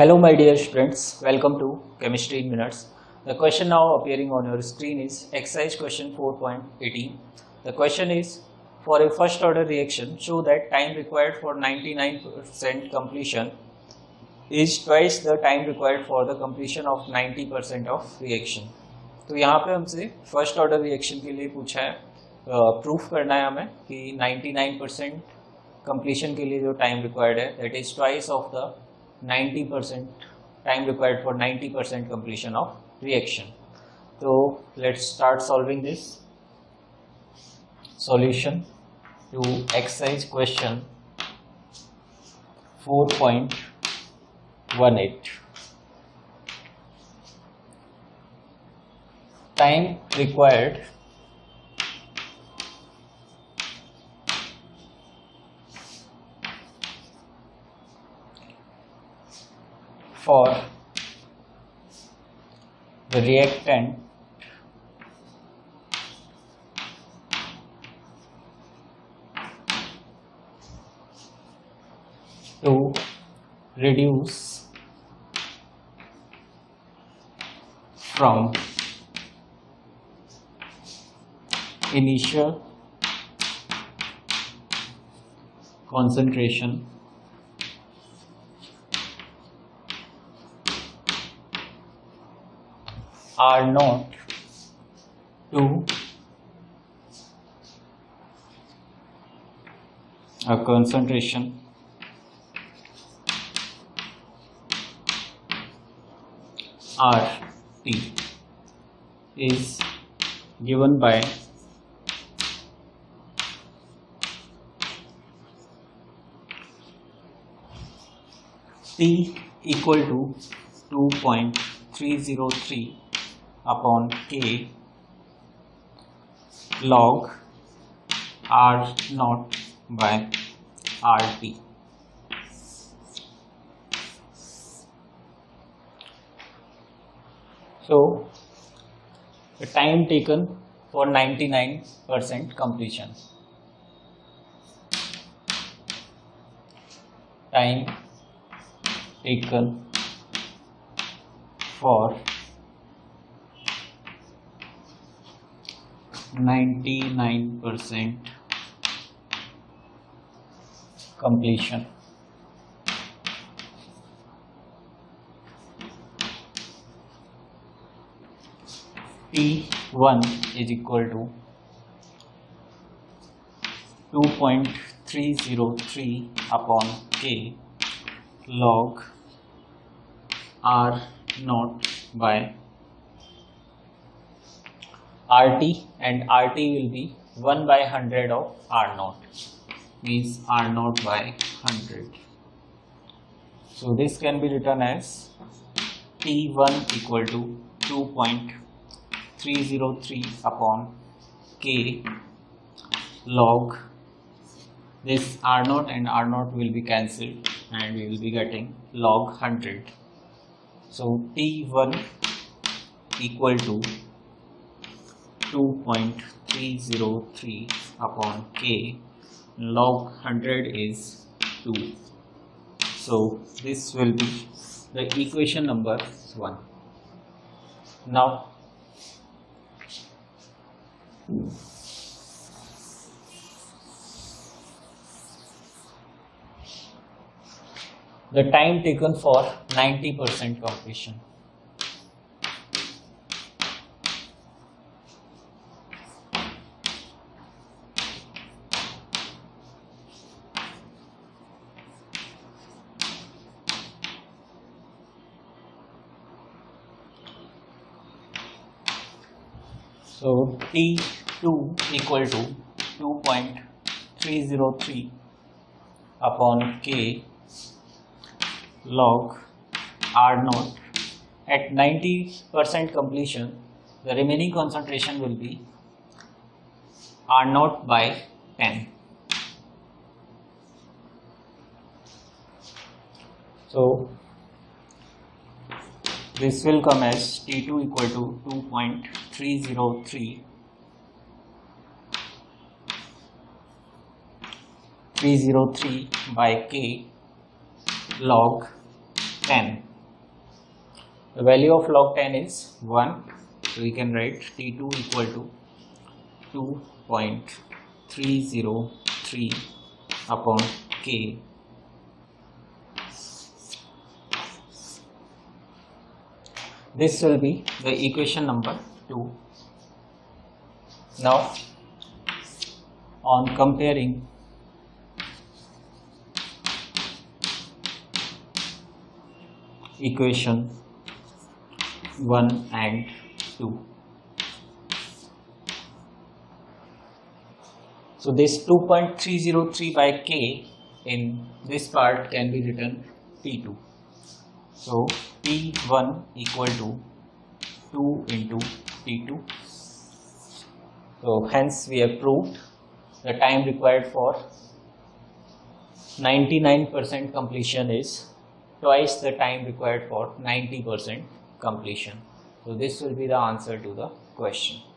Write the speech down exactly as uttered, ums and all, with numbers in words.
Hello my dear students, welcome to Chemistry in Minutes. The question now appearing on your screen is exercise question four point eighteen. The question is, for a first order reaction, show that time required for ninety-nine percent completion is twice the time required for the completion of ninety percent of reaction. तो यहाँ पे हमसे first order reaction के लिए पूछा है, proof करना है हमें कि ninety-nine percent completion के लिए जो time required है, that is twice of the ninety percent time required for ninety percent completion of reaction. So let's start solving this solution to exercise question four point eighteen. Time required for the reactant to reduce from initial concentration are not to a concentration R T is given by T equal to two point three zero three upon K log R naught by R T. So the time taken for ninety-nine percent completion. Time taken for ninety-nine percent completion T one is equal to two point three zero three upon K log R naught by R T, and R T will be one by one hundred of R naught, means R naught by one hundred. So this can be written as T one equal to two point three zero three upon K log this R naught, and R naught will be cancelled and we will be getting log one hundred. So T one equal to two point three zero three upon K log one hundred is two. So this will be the equation number one. Now the time taken for ninety percent completion. So T two equal to two point three zero three upon K log R naught. At ninety percent completion, the remaining concentration will be R naught by ten. So this will come as T two equal to two point three zero three by K log ten. The value of log tan is one, so we can write T two equal to two point three zero three upon K . This will be the equation number two. Now, on comparing equation one and two, so this two point three zero three by K in this part can be written P two. So P one equal to two into P two. So hence we have proved the time required for ninety-nine percent completion is twice the time required for ninety percent completion. So this will be the answer to the question.